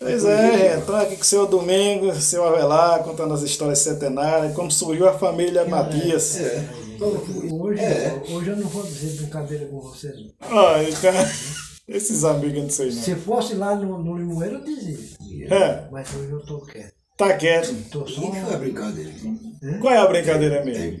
Pois é, estou aqui com o seu Domingo, o seu Avelar, contando as histórias centenárias, como surgiu a família Matias. Hoje eu não vou dizer brincadeira com vocês. Ah, então, esses amigos não sei não. Se fosse lá no Limoeiro, eu dizia. É. Mas hoje eu estou quieto. Tá quieto? Estou só. Qual é a brincadeira? É? Qual é a brincadeira mesmo?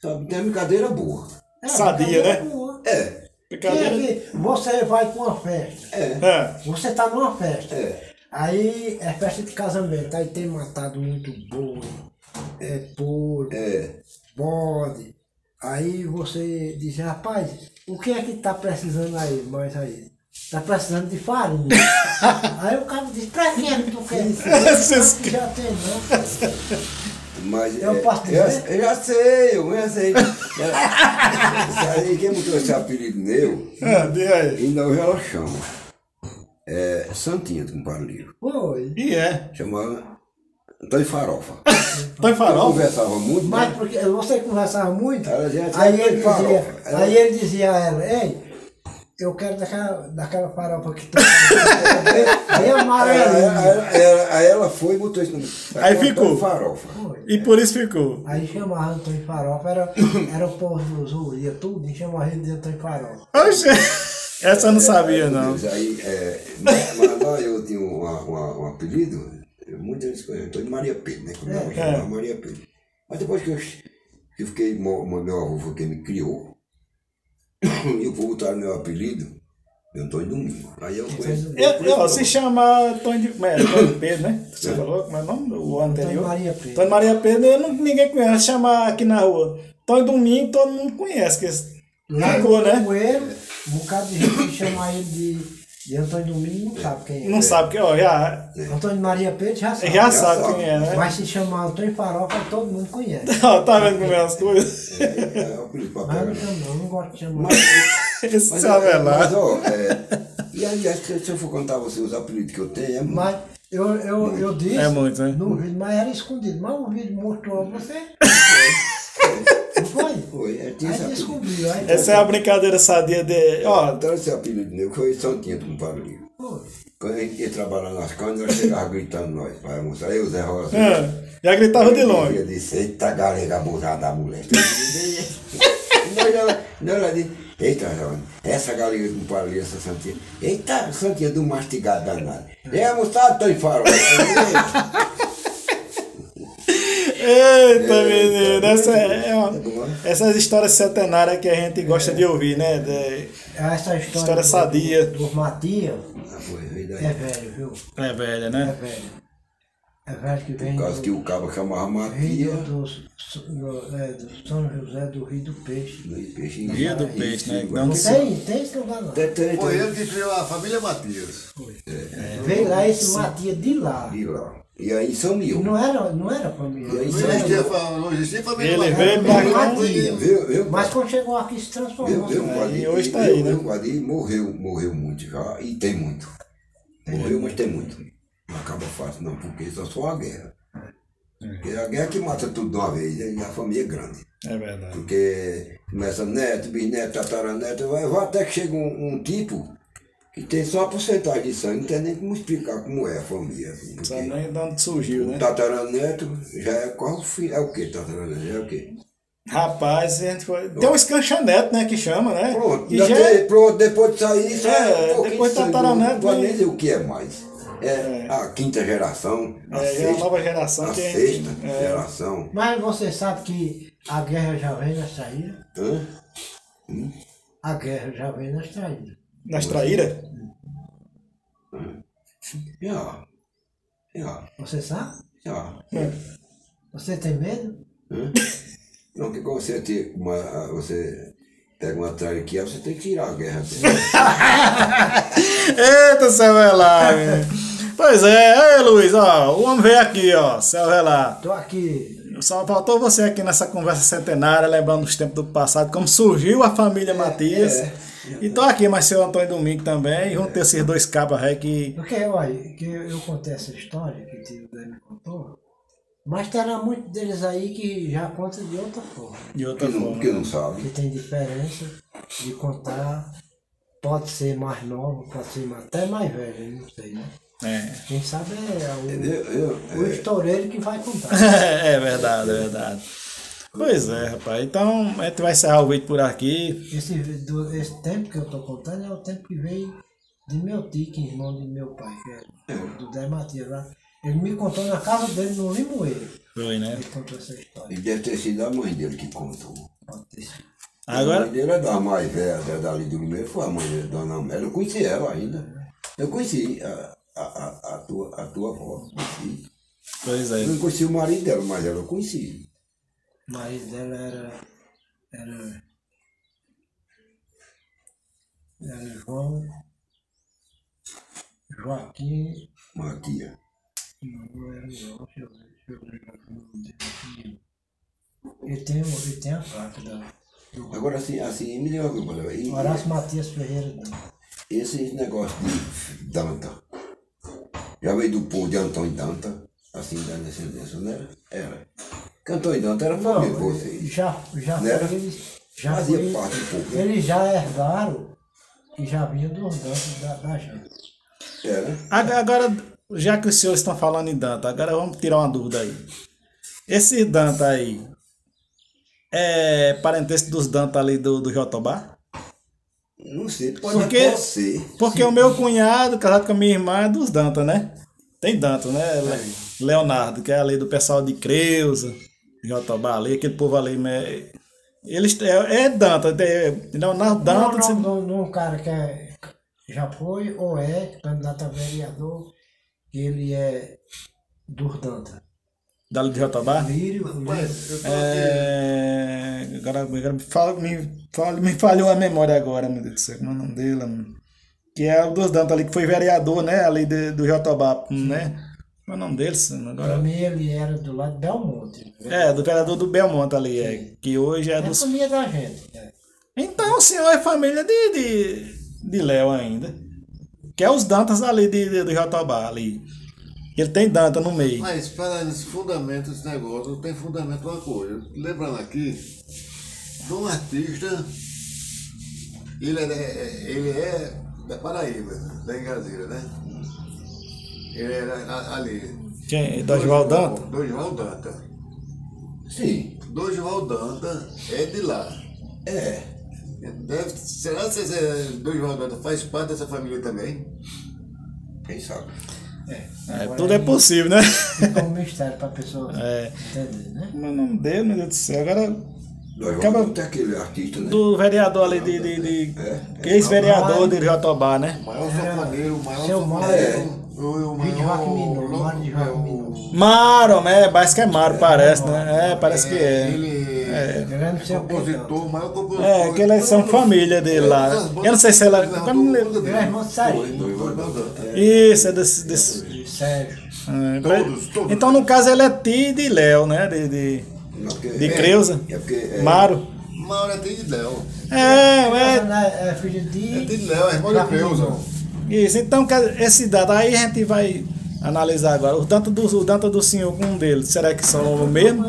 Tem brincadeira boa. Sadia, né? Boa. É. Brincadeira... Você vai para uma festa. É. Você está numa festa. É. Aí é festa de casamento, aí tem matado muito boi, é porco, bode. Aí você diz, rapaz, o que é que tá precisando aí, mais aí? Tá precisando de farinha. Aí o cara diz, pra quem é que tu quer isso? Já tem, não. Mas eu posso dizer? Eu já sei, Saí, quem botou esse apelido meu, ainda hoje ela chama. É Santinha do Parilho. Foi. E chamava Antônio Farofa. Antônio Farofa? Conversava muito. Mas porque você conversava muito, aí ele dizia a ela, ei, eu quero daquela farofa que tu bem amarelinha. Aí ela foi e botou isso no nome. Aí ficou. Farofa. Foi. E por isso ficou. Aí chamava Antônio Farofa, era o povo do Zulia, tudo, e chamava ele de Antônio Farofa. Oxê! Essa eu não sabia, não. Deus, aí, lá eu tinha um apelido, muitas vezes conheciam, Antônio Maria Pedro, né? Como eu chamava Maria Pedro. Mas depois que eu fiquei, meu avô foi quem me criou, eu vou botar meu apelido, Antônio Domingo. Aí eu conheço. Se chama Antônio Pedro, né? Você falou como é o nome do anterior? Antônio Maria Pedro. Antônio Maria Pedro, ninguém conhece, chamar aqui na rua. Antônio Domingo, todo mundo conhece, ficou, né? Um bocado de gente chamar ele de Antônio Domingo, não sabe quem é. Não sabe quem é. Antônio Maria Pedro já sabe. Já sabe quem é, né? Mas se chamar Antônio Farofa, todo mundo conhece. Tá vendo como é as coisas? Eu não gosto de chamar. Esse Avelar. E aliás, se eu for contar a você os apelidos que eu tenho, mas eu disse. É muito, né? No vídeo, mas era escondido. Mas o vídeo mostrou a você. Não foi? Foi. Aí descobriu. Essa é a brincadeira sadia de... Então esse apelido meu foi Santinha do Parilho. Quando a gente ia trabalhar nas canas, ela chegava gritando nós, para almoçar. Eu, Zé Rosa. Já gritava de longe. Eu disse, eita galega abusada da mulher. Não, ela disse, eita, essa galega do Parilho, essa Santinha. Eita, Santinha do mastigado danado. É almoçado, Tony Farol. Eita, menino, essas histórias centenárias que a gente gosta de ouvir, né? Essa história sadia. Do Matias é velho, viu? É velha, né? É velho. É velho que vem. Por causa que o cabo chamava Matias. Do São José do Rio do Peixe. Rio do Peixe, né? Não tem esse lugar lá. Foi ele que criou a família Matias. Veio lá esse Matias de lá. E aí sumiu. Não era família. Não existia família. Ele veio para cá. Mas quando chegou aqui se transformou. E hoje está aí, né? Morreu muito já. E tem muito. Morreu, mas tem muito. Não acaba fácil não, porque só a guerra. Porque a guerra que mata tudo de uma vez. E a família é grande. É verdade. Porque começa neto, bisneto, tataraneto. Vai até que chega um tipo... E tem só a porcentagem de sangue, não tem nem como explicar como é a família. Assim, não sabe nem de onde surgiu, né? O tataraneto já é qual filho? É o quê? Tataraneto já é o quê? Rapaz, a gente foi... Tem um escanchaneto, né? Que chama, né? Pronto, depois de sair, depois de tataraneto. Não vai dizer o que é mais. É a quinta geração, a nova geração, a sexta geração. Mas você sabe que a guerra já vem na saída? A guerra já vem na saída. Nas traíras? Você sabe? Você tem medo? Não, porque quando você pega uma traíra aqui, você tem que tirar a guerra. Eita, céu é lá, pois é, aí Luiz, o homem veio aqui, céu é lá. Tô aqui. Só faltou você aqui nessa conversa centenária, lembrando os tempos do passado, como surgiu a família Matias. E tô aqui, mas seu Antônio Domingo também, e vão ter esses dois cabas aí que... Porque, olha, que eu contei essa história que o Zé me contou, mas terá muitos deles aí que já conta de outra forma. De outra forma. Porque não sabe. Que tem diferença de contar, pode ser mais novo, pode ser até mais velho, não sei, né? É. Quem sabe é o estoureiro que vai contar. É verdade, é verdade. Pois é, rapaz. Então, a gente vai encerrar o vídeo por aqui. Esse tempo que eu tô contando é o tempo que veio de meu tio, que é irmão de meu pai, que é do Zé Matias lá. Ele me contou na casa dele, no Limoeiro. Foi, né? Ele contou essa história. E deve ter sido a mãe dele que contou. Pode ter sido. Agora... A mãe dele é da mais velha, dali do Limoeiro, foi a mãe dele, Dona Amélia. Eu conheci ela ainda. Eu conheci a tua avó. Conheci. Pois é. Eu não conheci o marido dela, mas ela eu conheci. O marido dela era João Joaquim Matias. Não era João, ele tem a placa da... Agora assim me lembra que Moraes Matias Ferreira. Esse negócio de Danta já veio do povo de Antônio Danta, assim da descendência, não era? Era. Antônio Danta era família de vocês. Já foi, já fazia foi, parte do povo. Né? Eles já herdaram e já vinham dos Dantas da gente. Era. Agora, já que os senhores estão falando em Danta, agora vamos tirar uma dúvida aí. Esse Danta aí é parentesco dos Danta ali do Jotobá? Não sei, pode ser. Porque sim. O meu cunhado, casado com a minha irmã, é dos Danta, né? Tem Danta, né? É. Leonardo, que é ali do pessoal de Creusa, Jotobá ali, aquele povo ali. Né? Eles, é Danta, Leonardo Danta. É o nome de um cara que já foi ou é candidato a vereador, ele é dos Danta. Dali de Jotobá? Agora me falhou a memória agora, meu Deus do céu, como é o nome dele, mano? Que é o dos Dantas ali, que foi vereador, né? Ali do Jotobá, né? Como é o nome dele? Agora... Pra mim ele era do lado de Belmonte. É, do vereador do Belmonte ali, que hoje é dos... É família da gente. É. Então o senhor é família de Léo ainda, que é os Dantas ali do Jotobá, ali. Ele tem Danta no meio. Mas espera aí, esse fundamento, esse negócio, tem fundamento uma coisa. Lembrando aqui, de um artista, ele é da Paraíba, da Engazeira, né? Ele era ali. Quem? Dois Valdanta? Dois Valdanta. Sim. Dois Valdanta é de lá. É. Será que esse Dois Valdanta faz parte dessa família também? Quem sabe? Tudo é possível, né? É um mistério para a pessoa entender, né? Mas não deu, meu Deus do céu. Agora. Acaba até aquele artista, né? Do vereador ali de ex-vereador de Jotobá, né? O maior sanfoneiro, o maior. Seu Joaquim Mino. Maro, né? Parece que é Maro, parece, né? É, parece que é. Ele é o compositor, o maior compositor. É, que eles são família dele lá. Eu não sei se ela. Ele é irmão de Saí. Isso, é desse Sérgio. Todos. Então, no caso, ele é tio de Léo, né? De Creusa. É porque. Maro. Mauro é tio de Léo. É filho de. É tio de Léo, é irmão de Creusa. Isso, então, esse dado aí a gente vai analisar agora. Os Dantas do senhor, um deles, será que são o mesmo?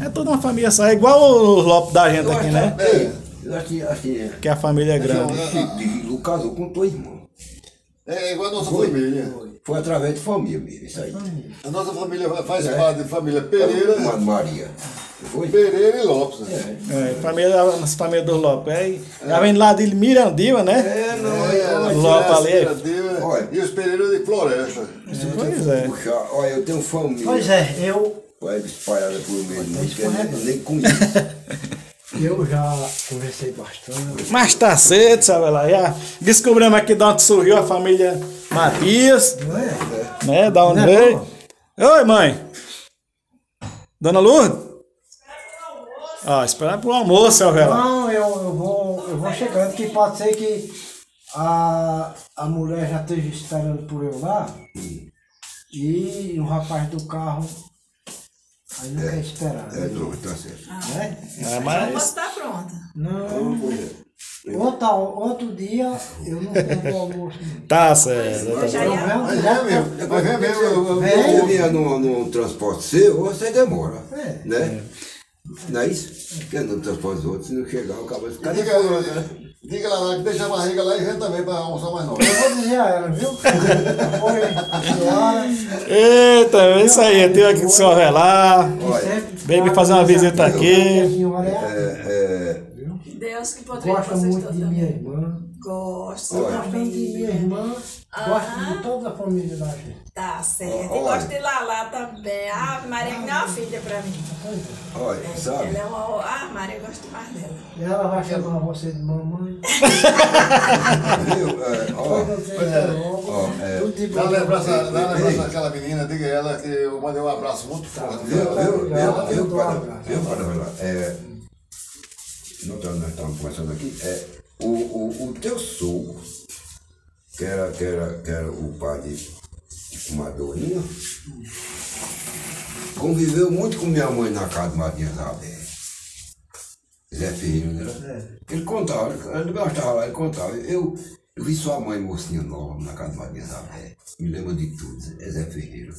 É toda uma família só, é igual os Lopes da gente aqui, né? É. Que a família é grande. O casou com dois irmãos. É igual a nossa família. Foi através de família mesmo, isso aí. A nossa família faz parte de família Pereira. Maria. Foi? Pereira e Lopes. Família dos Lopes. Já vem lá de Mirandiba, né? Lopes ali. Mirandiba, e os Pereiros de Floresta. Pois é. Puxar. Olha, eu tenho família. Pois é, eu... Foi espalhada por mim, nem conheço. Eu já conversei bastante. Mas tá cedo, sabe lá? Já descobrimos aqui de onde surgiu a família Matias. Né? Da onde veio. Oi, mãe. Dona Lourdes? Esperar pro almoço, seu velho. Não, eu vou chegando, que pode ser que a mulher já esteja esperando por eu lá. E o rapaz do carro aí não quer esperar. Tá certo. Mas posso estar pronta. Não. Outro dia eu não tenho almoço. Tá certo. Mas no transporte seu, você demora. Né? Não é isso? Porque não transporta os outros, se não chegar, o cabo vai ficar de calor, né? Diga lá, deixa a barriga lá e vem também para almoçar mais não. Eu vou dizer a ela, viu? Eita, é isso aí. Eu tenho aqui do senhor Avelar. Vem me fazer uma visita aqui. Deus que poderia fazer isso também. Gosto muito de minha irmã. Gosto também de minha irmã. Gosto de toda a família da gente. Tá certo. E gosto de Lalá também. A Maria é uma filha pra mim. Olha, sabe? Ela é uma... Ah, Maria, eu gosto mais dela. E ela vai chamar você de mamãe. Viu? Dá uma lembrança daquela menina. Diga a ela que eu mandei um abraço muito forte. Nós estamos conversando aqui. O teu sogro, que era o pai de comadorinha, conviveu muito com minha mãe na casa de Madinha Zabé. Zé Ferreira, né? Ele contava, ele gostava lá, ele contava. Eu vi sua mãe, mocinha nova, na casa de Madinha Zabé. Me lembro de tudo, é Zé Ferreira.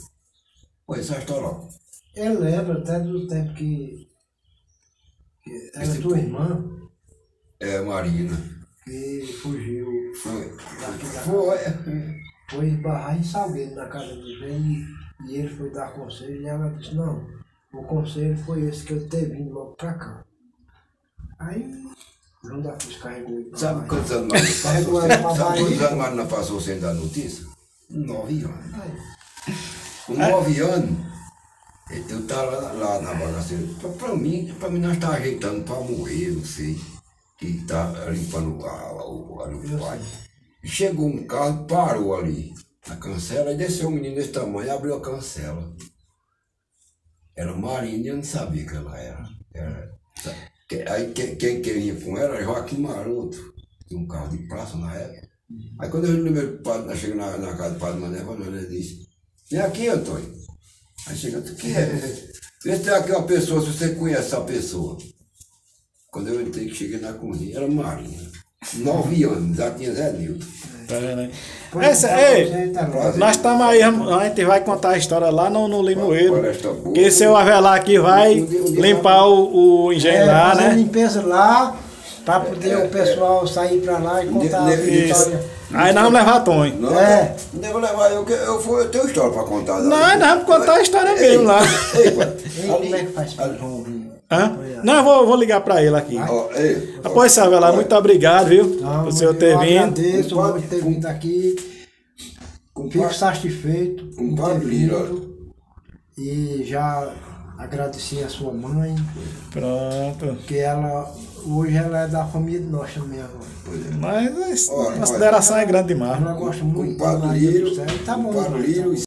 Olha, essa história. Eu lembro até do tempo que. Era tua irmã? É, Marina. Que fugiu. Foi esbarrar em Salgueiro na casa do Zé e ele foi dar conselho e ela disse, não, o conselho foi esse que eu ter vindo logo pra cá. Aí, não dá pra descarregar ele. Sabe quantos anos Marina passou sem dar notícia? 9 anos. Com 9 anos. Eu estava lá na bagaceira, para mim nós estávamos ajeitando para morrer, não sei, que estava limpando o pai. Chegou um carro, parou ali na cancela, e desceu um menino desse tamanho, abriu a cancela. Era Marina e eu não sabia que ela era. Aí quem vinha com ela era Joaquim Maroto, tinha um carro de praça na época. Aí quando eu lembrei, nós chegamos na casa do Padre Mané, ele disse, vem aqui, Antônio. Aí chega, tu que é? Vê se tem aqui uma pessoa, se você conhece a pessoa. Quando eu entrei, que cheguei na cozinha, era Marina. 9 anos, já tinha Zé Nilton. Tá vendo aí? Nós estamos aí, a gente vai contar a história lá no Limoeiro. Que seu Avelar aqui vai limpar o engenho lá, né? Limpeza lá, para poder o pessoal sair para lá e contar a história. Aí nós vamos levar a Tom, hein? Não devo levar, eu tenho história para contar. Não, nós vamos contar a história mesmo lá. Como é que faz? Não, eu vou ligar para ele aqui. Após isso, Avelar, muito obrigado, viu? Por o senhor ter vindo. Eu agradeço por ter vindo aqui. Fico satisfeito. E já agradeci a sua mãe. Pronto. Que ela... Hoje ela é da família de nós também agora. Mas a consideração é grande demais. Ela gosta muito do Padre Liro. Tá bom.